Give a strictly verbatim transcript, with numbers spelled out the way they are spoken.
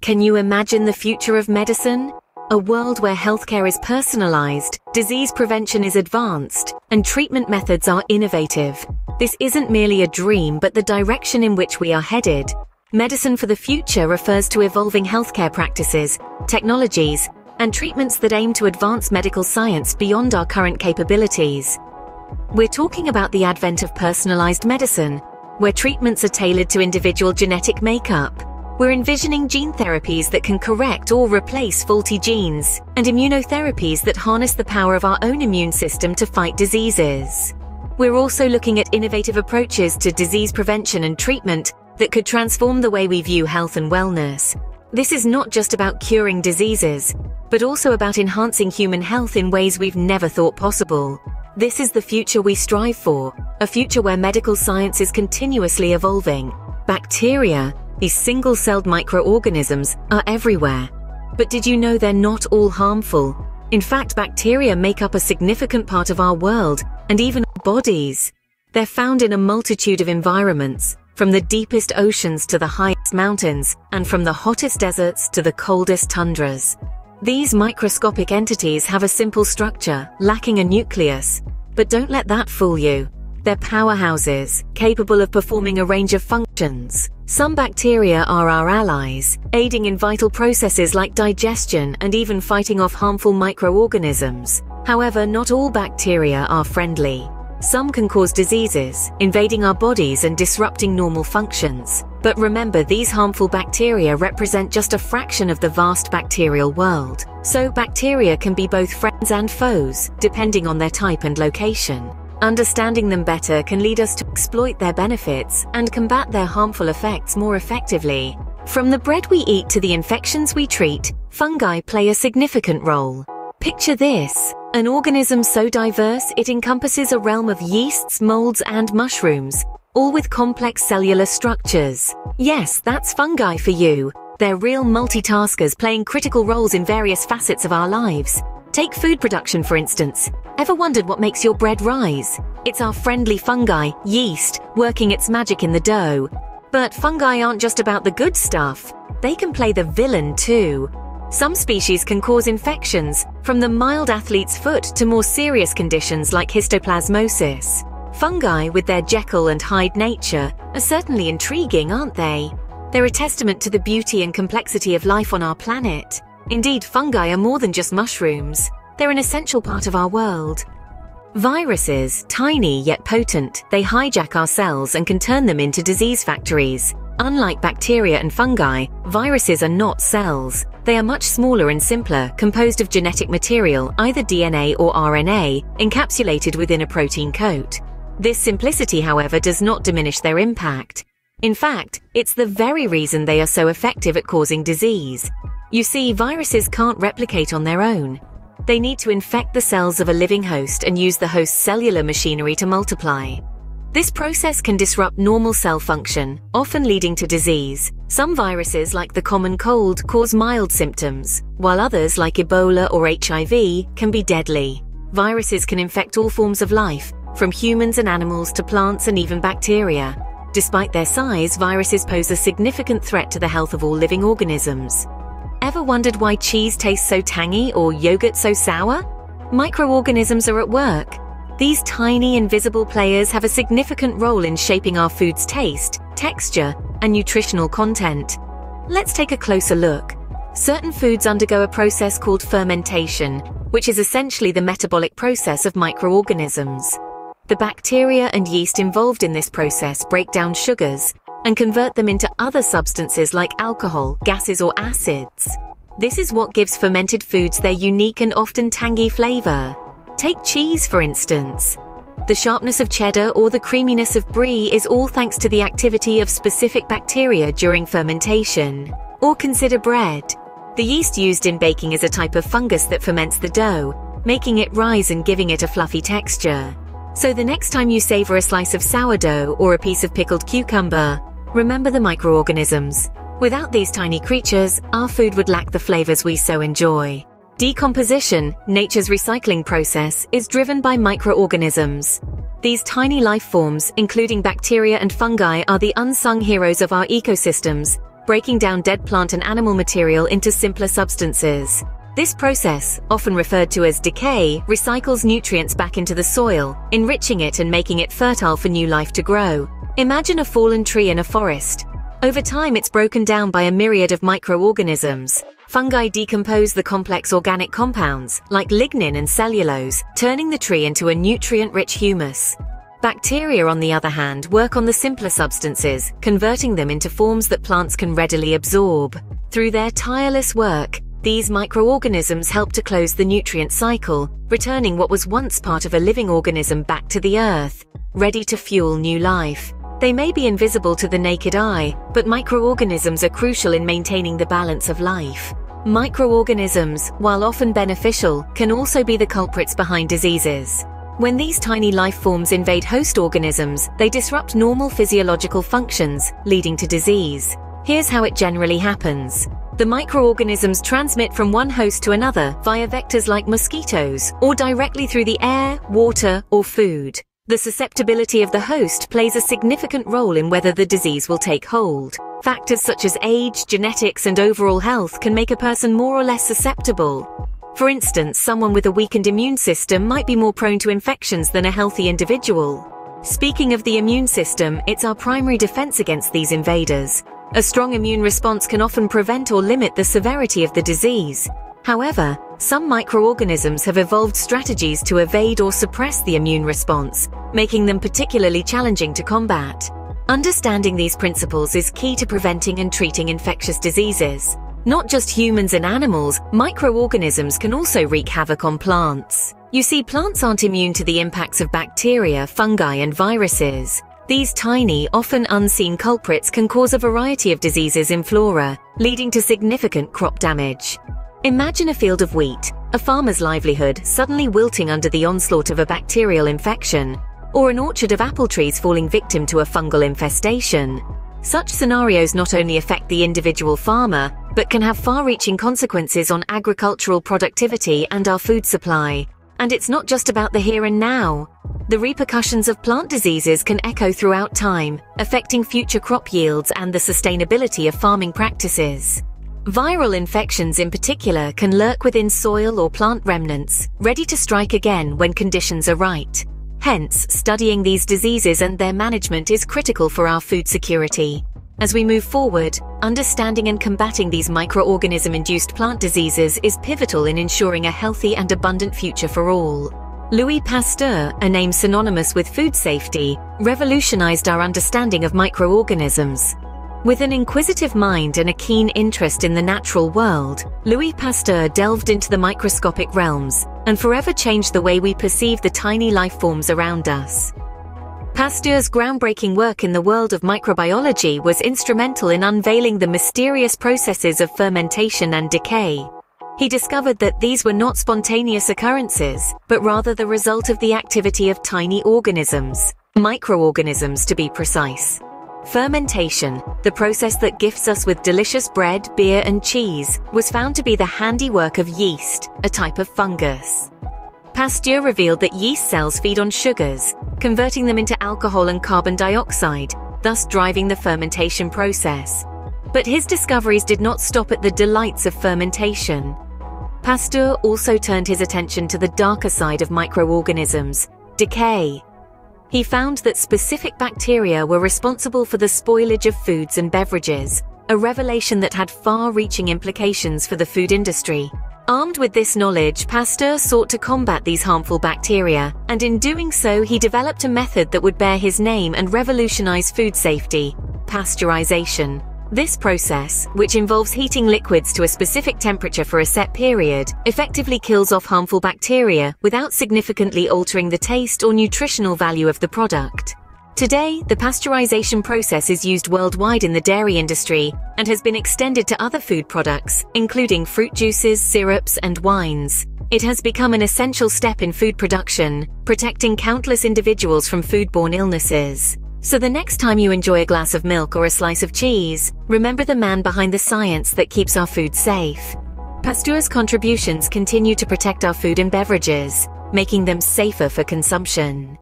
Can you imagine the future of medicine? A world where healthcare is personalized, disease prevention is advanced, and treatment methods are innovative. This isn't merely a dream, but the direction in which we are headed. Medicine for the Future refers to evolving healthcare practices, technologies, and treatments that aim to advance medical science beyond our current capabilities. We're talking about the advent of personalized medicine, where treatments are tailored to individual genetic makeup. We're envisioning gene therapies that can correct or replace faulty genes, and immunotherapies that harness the power of our own immune system to fight diseases. We're also looking at innovative approaches to disease prevention and treatment that could transform the way we view health and wellness. This is not just about curing diseases, but also about enhancing human health in ways we've never thought possible. This is the future we strive for, a future where medical science is continuously evolving. Bacteria, these single-celled microorganisms, are everywhere. But did you know they're not all harmful? In fact, bacteria make up a significant part of our world, and even our bodies. They're found in a multitude of environments, from the deepest oceans to the highest mountains, and from the hottest deserts to the coldest tundras. These microscopic entities have a simple structure, lacking a nucleus. But don't let that fool you. They're powerhouses, capable of performing a range of functions. Some bacteria are our allies, aiding in vital processes like digestion and even fighting off harmful microorganisms. However, not all bacteria are friendly. Some can cause diseases, invading our bodies and disrupting normal functions. But remember, these harmful bacteria represent just a fraction of the vast bacterial world. So bacteria can be both friends and foes, depending on their type and location. Understanding them better can lead us to exploit their benefits and combat their harmful effects more effectively. From the bread we eat to the infections we treat, fungi play a significant role. Picture this: an organism so diverse it encompasses a realm of yeasts, molds, and mushrooms, all with complex cellular structures. Yes, that's fungi for you. They're real multitaskers playing critical roles in various facets of our lives. Take food production, for instance. Ever wondered what makes your bread rise? It's our friendly fungi, yeast, working its magic in the dough. But fungi aren't just about the good stuff. They can play the villain too. Some species can cause infections, from the mild athlete's foot to more serious conditions like histoplasmosis. Fungi, with their Jekyll and Hyde nature, are certainly intriguing, aren't they? They're a testament to the beauty and complexity of life on our planet. Indeed, fungi are more than just mushrooms. They're an essential part of our world. Viruses, tiny yet potent, they hijack our cells and can turn them into disease factories. Unlike bacteria and fungi, viruses are not cells. They are much smaller and simpler, composed of genetic material, either D N A or R N A, encapsulated within a protein coat. This simplicity, however, does not diminish their impact. In fact, it's the very reason they are so effective at causing disease. You see, viruses can't replicate on their own. They need to infect the cells of a living host and use the host's cellular machinery to multiply. This process can disrupt normal cell function, often leading to disease. Some viruses, like the common cold, cause mild symptoms, while others, like Ebola or H I V, can be deadly. Viruses can infect all forms of life, from humans and animals to plants and even bacteria. Despite their size, viruses pose a significant threat to the health of all living organisms. Ever wondered why cheese tastes so tangy or yogurt so sour? Microorganisms are at work. These tiny, invisible players have a significant role in shaping our food's taste, texture, and nutritional content. Let's take a closer look. Certain foods undergo a process called fermentation, which is essentially the metabolic process of microorganisms. The bacteria and yeast involved in this process break down sugars and convert them into other substances like alcohol, gases, or acids. This is what gives fermented foods their unique and often tangy flavor. Take cheese, for instance. The sharpness of cheddar or the creaminess of brie is all thanks to the activity of specific bacteria during fermentation. Or consider bread. The yeast used in baking is a type of fungus that ferments the dough, making it rise and giving it a fluffy texture. So the next time you savor a slice of sourdough or a piece of pickled cucumber, remember the microorganisms. Without these tiny creatures, our food would lack the flavors we so enjoy. Decomposition, nature's recycling process, is driven by microorganisms. These tiny life forms, including bacteria and fungi, are the unsung heroes of our ecosystems, breaking down dead plant and animal material into simpler substances. This process, often referred to as decay, recycles nutrients back into the soil, enriching it and making it fertile for new life to grow. Imagine a fallen tree in a forest. Over time it's broken down by a myriad of microorganisms. Fungi decompose the complex organic compounds, like lignin and cellulose, turning the tree into a nutrient-rich humus. Bacteria, on the other hand, work on the simpler substances, converting them into forms that plants can readily absorb. Through their tireless work, these microorganisms help to close the nutrient cycle, returning what was once part of a living organism back to the earth, ready to fuel new life. They may be invisible to the naked eye, but microorganisms are crucial in maintaining the balance of life. Microorganisms, while often beneficial, can also be the culprits behind diseases. When these tiny life forms invade host organisms, they disrupt normal physiological functions, leading to disease. Here's how it generally happens. The microorganisms transmit from one host to another via vectors like mosquitoes, or directly through the air, water, or food. The susceptibility of the host plays a significant role in whether the disease will take hold. Factors such as age, genetics, and overall health can make a person more or less susceptible. For instance, someone with a weakened immune system might be more prone to infections than a healthy individual. Speaking of the immune system, it's our primary defense against these invaders. A strong immune response can often prevent or limit the severity of the disease. However, some microorganisms have evolved strategies to evade or suppress the immune response, making them particularly challenging to combat. Understanding these principles is key to preventing and treating infectious diseases. Not just humans and animals, microorganisms can also wreak havoc on plants. You see, plants aren't immune to the impacts of bacteria, fungi, and viruses. These tiny, often unseen culprits can cause a variety of diseases in flora, leading to significant crop damage. Imagine a field of wheat, a farmer's livelihood suddenly wilting under the onslaught of a bacterial infection, or an orchard of apple trees falling victim to a fungal infestation. Such scenarios not only affect the individual farmer, but can have far-reaching consequences on agricultural productivity and our food supply. And it's not just about the here and now. The repercussions of plant diseases can echo throughout time, affecting future crop yields and the sustainability of farming practices. Viral infections in particular can lurk within soil or plant remnants, ready to strike again when conditions are right. Hence, studying these diseases and their management is critical for our food security. As we move forward, understanding and combating these microorganism-induced plant diseases is pivotal in ensuring a healthy and abundant future for all. Louis Pasteur, a name synonymous with food safety, revolutionized our understanding of microorganisms. With an inquisitive mind and a keen interest in the natural world, Louis Pasteur delved into the microscopic realms and forever changed the way we perceive the tiny life forms around us. Pasteur's groundbreaking work in the world of microbiology was instrumental in unveiling the mysterious processes of fermentation and decay. He discovered that these were not spontaneous occurrences, but rather the result of the activity of tiny organisms, microorganisms to be precise. Fermentation, the process that gifts us with delicious bread, beer, and cheese, was found to be the handiwork of yeast, a type of fungus. Pasteur revealed that yeast cells feed on sugars, converting them into alcohol and carbon dioxide, thus driving the fermentation process. But his discoveries did not stop at the delights of fermentation. Pasteur also turned his attention to the darker side of microorganisms, decay. He found that specific bacteria were responsible for the spoilage of foods and beverages, a revelation that had far-reaching implications for the food industry. Armed with this knowledge, Pasteur sought to combat these harmful bacteria, and in doing so he developed a method that would bear his name and revolutionize food safety: pasteurization. This process, which involves heating liquids to a specific temperature for a set period, effectively kills off harmful bacteria without significantly altering the taste or nutritional value of the product. Today, the pasteurization process is used worldwide in the dairy industry and has been extended to other food products, including fruit juices, syrups, and wines. It has become an essential step in food production, protecting countless individuals from foodborne illnesses. So the next time you enjoy a glass of milk or a slice of cheese, remember the man behind the science that keeps our food safe. Pasteur's contributions continue to protect our food and beverages, making them safer for consumption.